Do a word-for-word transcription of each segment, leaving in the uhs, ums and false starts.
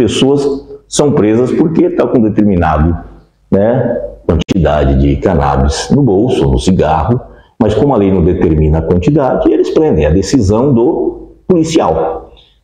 pessoas são presas porque está com determinado, né, quantidade de cannabis no bolso, no cigarro, mas como a lei não determina a quantidade, eles prendem, é a decisão do policial.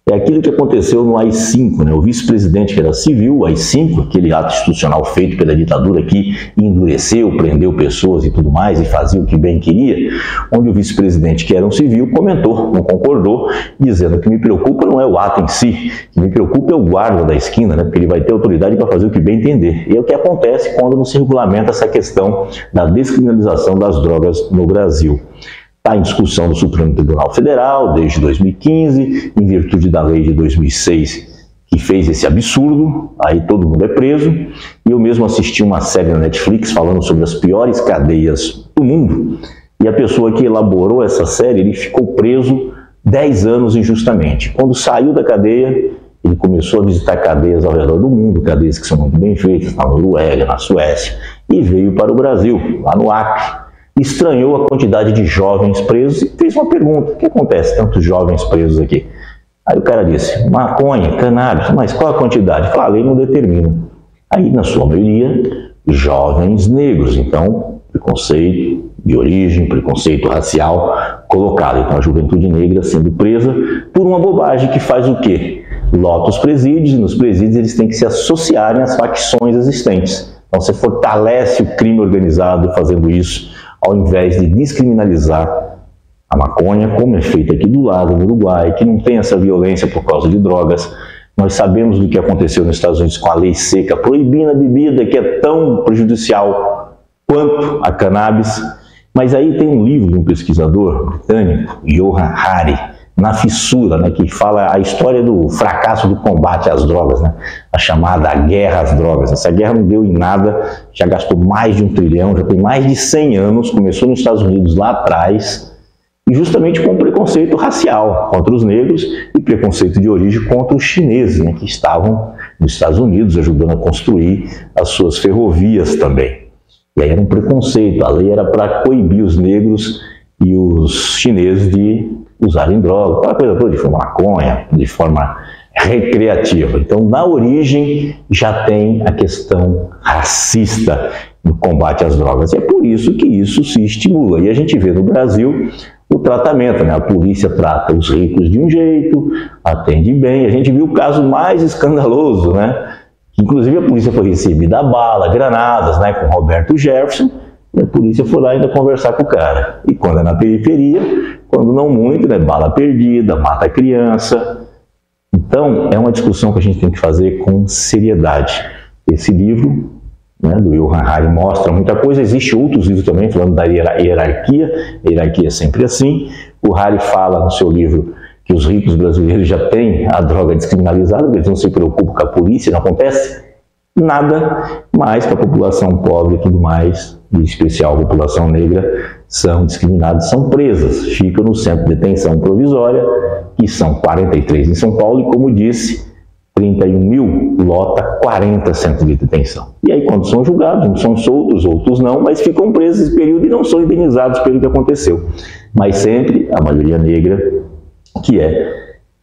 É aquilo que aconteceu no A I cinco, né? O vice-presidente, que era civil, o A I cinco, aquele ato institucional feito pela ditadura que endureceu, prendeu pessoas e tudo mais, e fazia o que bem queria, onde o vice-presidente, que era um civil, comentou, não concordou, dizendo que me preocupa não é o ato em si, que me preocupa é o guarda da esquina, né? Porque ele vai ter autoridade para fazer o que bem entender. E é o que acontece quando não se regulamenta essa questão da descriminalização das drogas no Brasil. Está em discussão no Supremo Tribunal Federal desde dois mil e quinze, em virtude da lei de dois mil e seis que fez esse absurdo, aí todo mundo é preso. E eu mesmo assisti uma série na Netflix falando sobre as piores cadeias do mundo, e a pessoa que elaborou essa série, ele ficou preso dez anos injustamente. Quando saiu da cadeia, ele começou a visitar cadeias ao redor do mundo, cadeias que são muito bem feitas, na Noruega, na Suécia, e veio para o Brasil, lá no Acre. Estranhou a quantidade de jovens presos e fez uma pergunta: o que acontece tantos jovens presos aqui? Aí o cara disse: maconha, cannabis, mas qual a quantidade? Fala, a lei não determina. Aí, na sua maioria, jovens negros. Então, preconceito de origem, preconceito racial colocado. Então, a juventude negra sendo presa por uma bobagem que faz o quê? Lota os presídios, e nos presídios eles têm que se associarem às facções existentes. Então, você fortalece o crime organizado fazendo isso, ao invés de descriminalizar a maconha, como é feito aqui do lado do Uruguai, que não tem essa violência por causa de drogas. Nós sabemos do que aconteceu nos Estados Unidos com a lei seca, proibindo a bebida, que é tão prejudicial quanto a cannabis. Mas aí tem um livro de um pesquisador britânico, Johan Hari, Na Fissura, né, que fala a história do fracasso do combate às drogas, né, a chamada guerra às drogas. Essa guerra não deu em nada, já gastou mais de um trilhão, já tem mais de cem anos, começou nos Estados Unidos lá atrás, e justamente com preconceito racial contra os negros e preconceito de origem contra os chineses, né, que estavam nos Estados Unidos ajudando a construir as suas ferrovias também. E aí era um preconceito, a lei era para coibir os negros e os chineses de usarem droga, aquela coisa toda, de forma maconha, de forma recreativa. Então, na origem, já tem a questão racista no combate às drogas. E é por isso que isso se estimula. E a gente vê no Brasil o tratamento, né? A polícia trata os ricos de um jeito, atende bem. A gente viu o caso mais escandaloso, né? Inclusive, a polícia foi recebida a bala, granadas, né? Com Roberto Jefferson. E a polícia foi lá ainda conversar com o cara. E quando é na periferia, quando não muito, né, bala perdida, mata a criança. Então, é uma discussão que a gente tem que fazer com seriedade. Esse livro, né, do Johan Hari mostra muita coisa. Existem outros livros também falando da hierarquia. A hierarquia é sempre assim. O Hari fala no seu livro que os ricos brasileiros já têm a droga descriminalizada, eles não se preocupam com a polícia, não acontece nada, mas que a população pobre e tudo mais, em especial a população negra, são discriminados, são presas, ficam no centro de detenção provisória, que são quarenta e três em São Paulo, e como disse, trinta e um mil lota quarenta centros de detenção. E aí quando são julgados, uns são soltos, outros não, mas ficam presos esse período e não são indenizados pelo que aconteceu. Mas sempre a maioria negra que é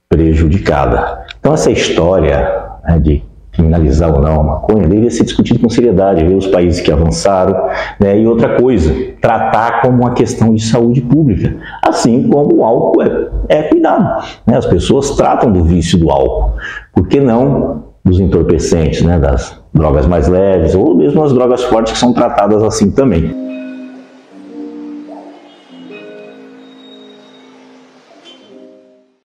prejudicada. Então essa história, né, de criminalizar ou não a maconha, deveria ser discutido com seriedade, ver os países que avançaram, né? E outra coisa, tratar como uma questão de saúde pública, assim como o álcool é, é cuidado, né? As pessoas tratam do vício do álcool, por que não dos entorpecentes, né? Das drogas mais leves, ou mesmo as drogas fortes, que são tratadas assim também.